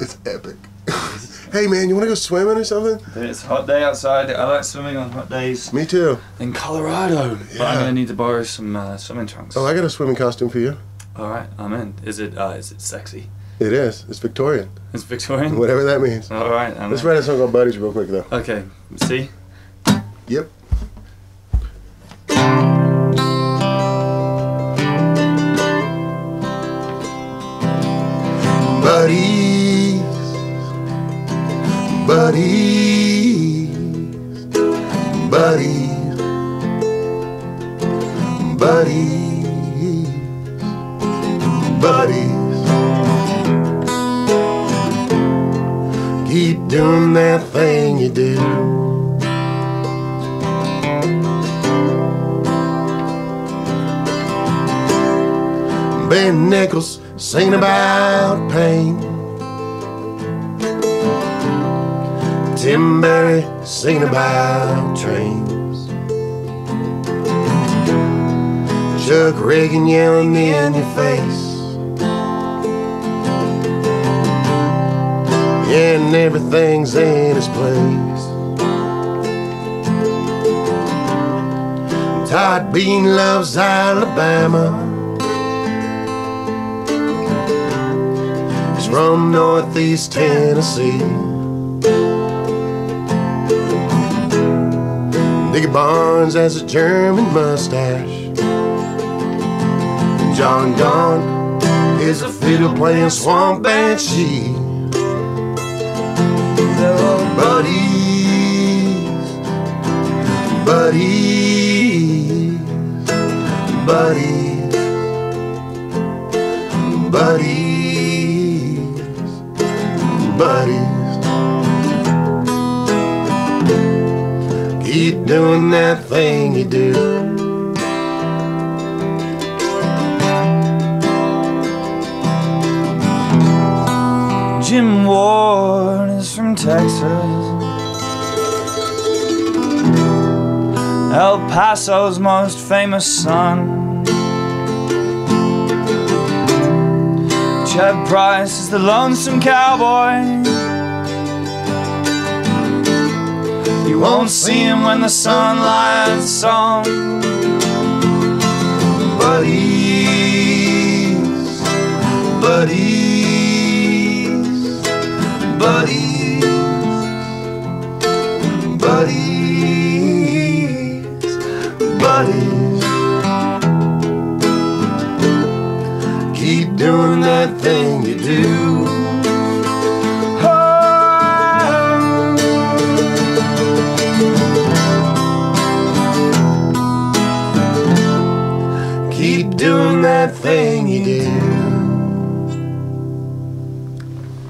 It's epic. Hey man, you want to go swimming or something? Dude, it's a hot day outside. I like swimming on hot days. Me too. In Colorado. Yeah. But I'm gonna need to borrow some swimming trunks. Oh, I got a swimming costume for you. All right, I'm in. Is it sexy? It is. It's Victorian. It's Victorian. Whatever that means. All right. I'm Let's write a song called Buddies real quick though. Okay. See. Yep. Buddies, buddies, buddies, buddies, buddies. Keep doing that thing you do. Ben Nichols sing about pain. Tim Berry sing about trains. Chuck Reagan yelling in your face. And everything's in its place. Todd Bean loves Alabama. From Northeast Tennessee. Diggy Barnes has a German mustache. John Don is a fiddle-playing swamp banshee. Buddies, buddies, buddies, buddies. Buddies, keep doing that thing you do. Jim Ward is from Texas, El Paso's most famous son. Chad Price is the lonesome cowboy. You won't see him when the sun lights on. Buddies, buddies, buddies, buddies, buddies. Doing that thing you do. Oh. Keep doing that thing you do.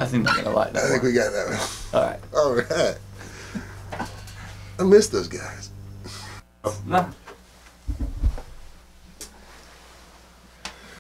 I think they're gonna like that. I think we got that one. All right. All right. I miss those guys. Oh. No.